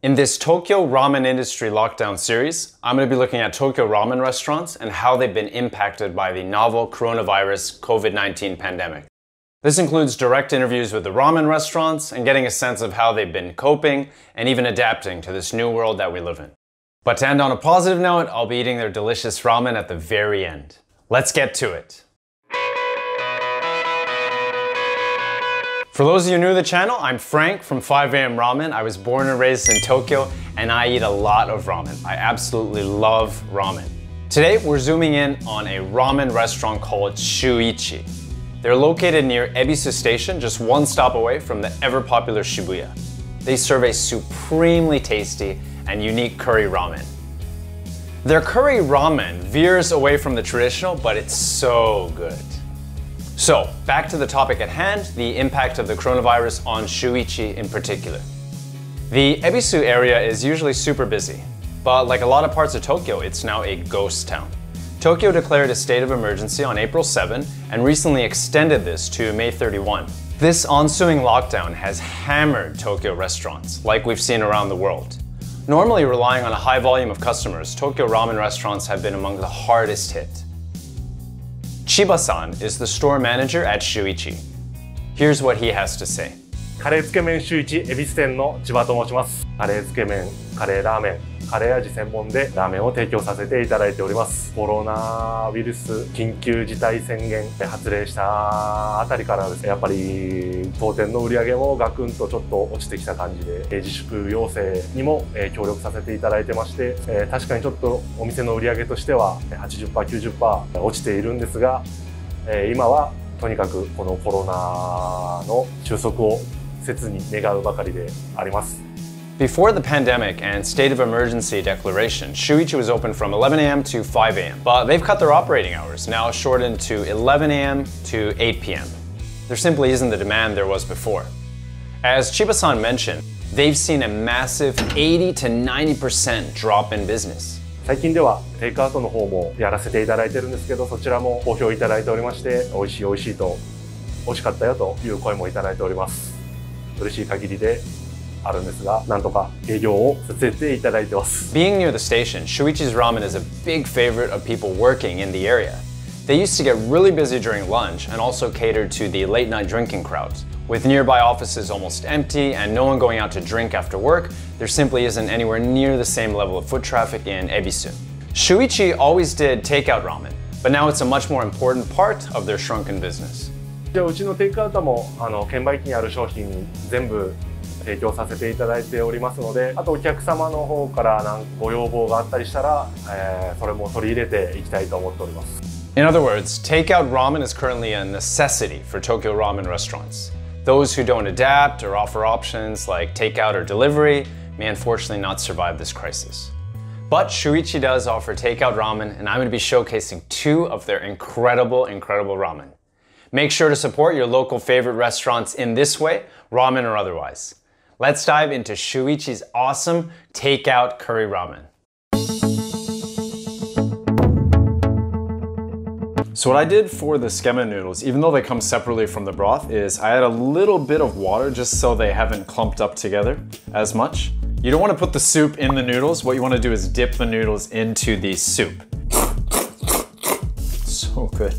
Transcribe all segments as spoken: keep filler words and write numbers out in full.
In this Tokyo ramen industry lockdown series, I'm going to be looking at Tokyo ramen restaurants and how they've been impacted by the novel coronavirus COVID nineteen pandemic. This includes direct interviews with the ramen restaurants and getting a sense of how they've been coping and even adapting to this new world that we live in. But to end on a positive note, I'll be eating their delicious ramen at the very end. Let's get to it! For those of you new to the channel, I'm Frank from five A M Ramen. I was born and raised in Tokyo, and I eat a lot of ramen. I absolutely love ramen. Today, we're zooming in on a ramen restaurant called Shuichi. They're located near Ebisu Station, just one stop away from the ever-popular Shibuya. They serve a supremely tasty and unique curry ramen. Their curry ramen veers away from the traditional, but it's so good. So, back to the topic at hand, the impact of the coronavirus on Shuichi in particular. The Ebisu area is usually super busy, but like a lot of parts of Tokyo, it's now a ghost town. Tokyo declared a state of emergency on April seventh and recently extended this to May thirty-first. This ensuing lockdown has hammered Tokyo restaurants, like we've seen around the world. Normally relying on a high volume of customers, Tokyo ramen restaurants have been among the hardest hit. Chiba-san is the store manager at Shuichi. Here's what he has to say. Before the pandemic and state of emergency declaration, Shuichi was open from eleven A M to five A M, but they've cut their operating hours, now shortened to eleven A M to eight P M There simply isn't the demand there was before. As Chiba-san mentioned, they've seen a massive eighty to ninety percent drop in business. 最近ではテイクアウトの方もやらせていただいてるんですけど、そちらも好評いただいておりまして、美味しい美味しいと、美味しかったよという声もいただいております。嬉しい限りであるんですが、なんとか営業をさせていただいてます。Being near the station, Shuichi's ramen is a big favorite of people working in the area. They used to get really busy during lunch and also catered to the late night drinking crowds. With nearby offices almost empty and no one going out to drink after work, there simply isn't anywhere near the same level of foot traffic in Ebisu. Shuichi always did takeout ramen, but now it's a much more important part of their shrunken business. うちのテイクアウトもあの券売機にある商品全部提供させていただいておりますので、あとお客様の方から何かご要望があったりしたら、えー、それも取り入れていきたいと思っております。 In other words, takeout ramen is currently a necessity for Tokyo ramen restaurants. Those who don't adapt or offer options like takeout or delivery may unfortunately not survive this crisis. But Shuichi does offer takeout ramen, and I'm going to be showcasing two of their incredible, incredible ramen. Make sure to support your local favorite restaurants in this way, ramen or otherwise. Let's dive into Shuichi's awesome takeout curry ramen. So what I did for the skemmen noodles, even though they come separately from the broth, is I add a little bit of water just so they haven't clumped up together as much. You don't want to put the soup in the noodles. What you want to do is dip the noodles into the soup. So good.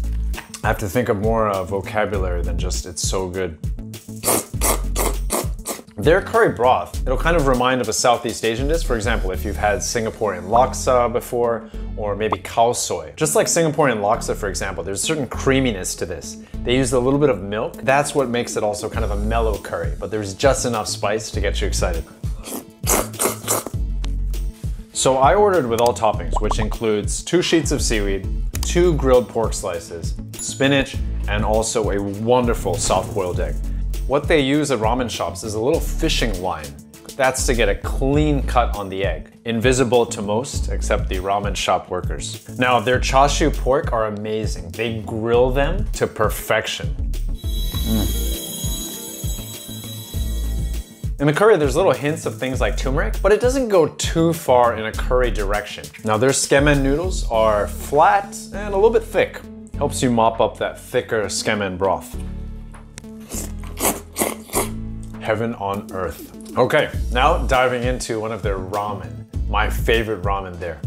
I have to think of more uh, vocabulary than just it's so good. Their curry broth, it'll kind of remind of a Southeast Asian dish. For example, if you've had Singaporean laksa before, or maybe khao soy. Just like Singaporean laksa, for example, there's a certain creaminess to this. They used a little bit of milk. That's what makes it also kind of a mellow curry, but there's just enough spice to get you excited. So I ordered with all toppings, which includes two sheets of seaweed, two grilled pork slices, spinach, and also a wonderful soft-boiled egg. What they use at ramen shops is a little fishing line. That's to get a clean cut on the egg. Invisible to most, except the ramen shop workers. Now, their chashu pork are amazing. They grill them to perfection. Mm. In the curry, there's little hints of things like turmeric, but it doesn't go too far in a curry direction. Now, their skemmen noodles are flat and a little bit thick. Helps you mop up that thicker skemmen broth. Heaven on earth. Okay, now diving into one of their ramen. My favorite ramen there.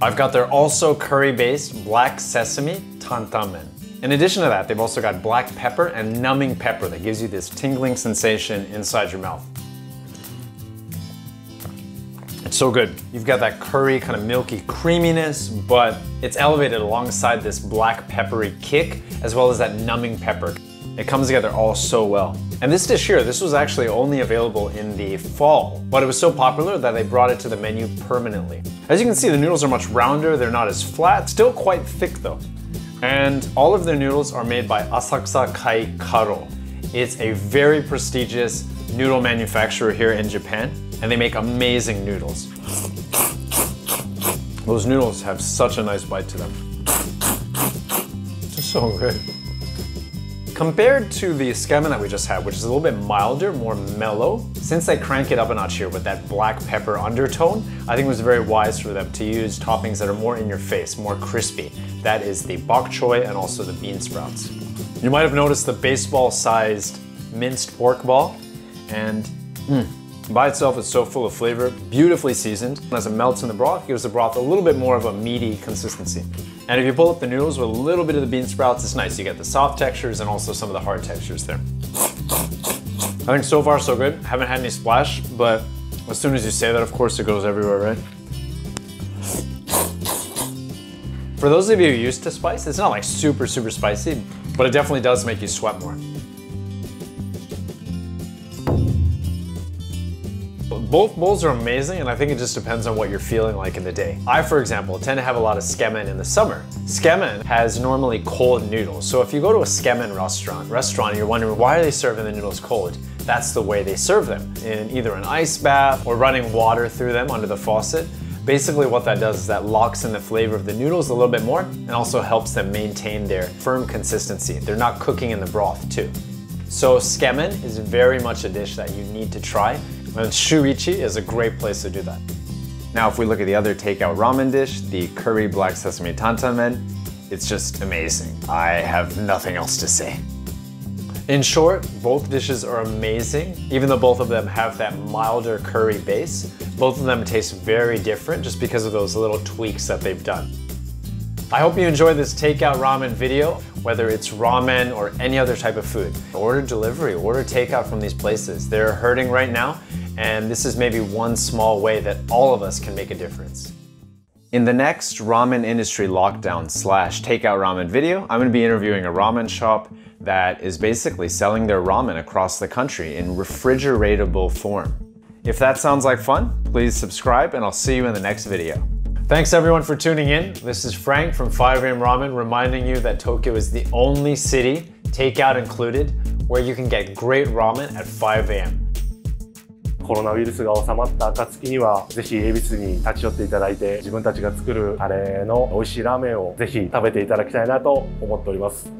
I've got their also curry-based black sesame tantamen. In addition to that, they've also got black pepper and numbing pepper that gives you this tingling sensation inside your mouth. It's so good. You've got that curry kind of milky creaminess, but it's elevated alongside this black peppery kick, as well as that numbing pepper. It comes together all so well. And this dish here, this was actually only available in the fall, but it was so popular that they brought it to the menu permanently. As you can see, the noodles are much rounder, they're not as flat, still quite thick though. And all of their noodles are made by Asakusa Kai Karo. It's a very prestigious noodle manufacturer here in Japan, and they make amazing noodles. Those noodles have such a nice bite to them. Just so good. Compared to the scamen that we just had, which is a little bit milder, more mellow, since they crank it up a notch here with that black pepper undertone, I think it was very wise for them to use toppings that are more in your face, more crispy. That is the bok choy and also the bean sprouts. You might have noticed the baseball-sized minced pork ball, and mm, by itself it's so full of flavor, beautifully seasoned. As it melts in the broth, it gives the broth a little bit more of a meaty consistency. And if you pull up the noodles with a little bit of the bean sprouts, it's nice. You get the soft textures and also some of the hard textures there. I think so far so good. Haven't had any splash, but as soon as you say that, of course, it goes everywhere, right? For those of you used to spice, it's not like super, super spicy, but it definitely does make you sweat more. Both bowls are amazing, and I think it just depends on what you're feeling like in the day. I, for example, tend to have a lot of scamen in the summer. Scamen has normally cold noodles, so if you go to a scamen restaurant, restaurant, and you're wondering why are they serving the noodles cold, that's the way they serve them, in either an ice bath or running water through them under the faucet. Basically what that does is that locks in the flavor of the noodles a little bit more and also helps them maintain their firm consistency. They're not cooking in the broth too. So scamen is very much a dish that you need to try. And Shuichi is a great place to do that. Now if we look at the other takeout ramen dish, the curry black sesame tantamen, it's just amazing. I have nothing else to say. In short, both dishes are amazing. Even though both of them have that milder curry base, both of them taste very different just because of those little tweaks that they've done. I hope you enjoyed this takeout ramen video. Whether it's ramen or any other type of food, order delivery, order takeout from these places. They're hurting right now. And this is maybe one small way that all of us can make a difference. In the next ramen industry lockdown slash takeout ramen video, I'm gonna be interviewing a ramen shop that is basically selling their ramen across the country in refrigeratable form. If that sounds like fun, please subscribe and I'll see you in the next video. Thanks everyone for tuning in. This is Frank from five A M Ramen reminding you that Tokyo is the only city, takeout included, where you can get great ramen at five A M コロナウイルスが収まった暁には、ぜひ恵比寿に立ち寄っていただいて、自分たちが作るカレーの美味しいラーメンをぜひ食べていただきたいなと思っております。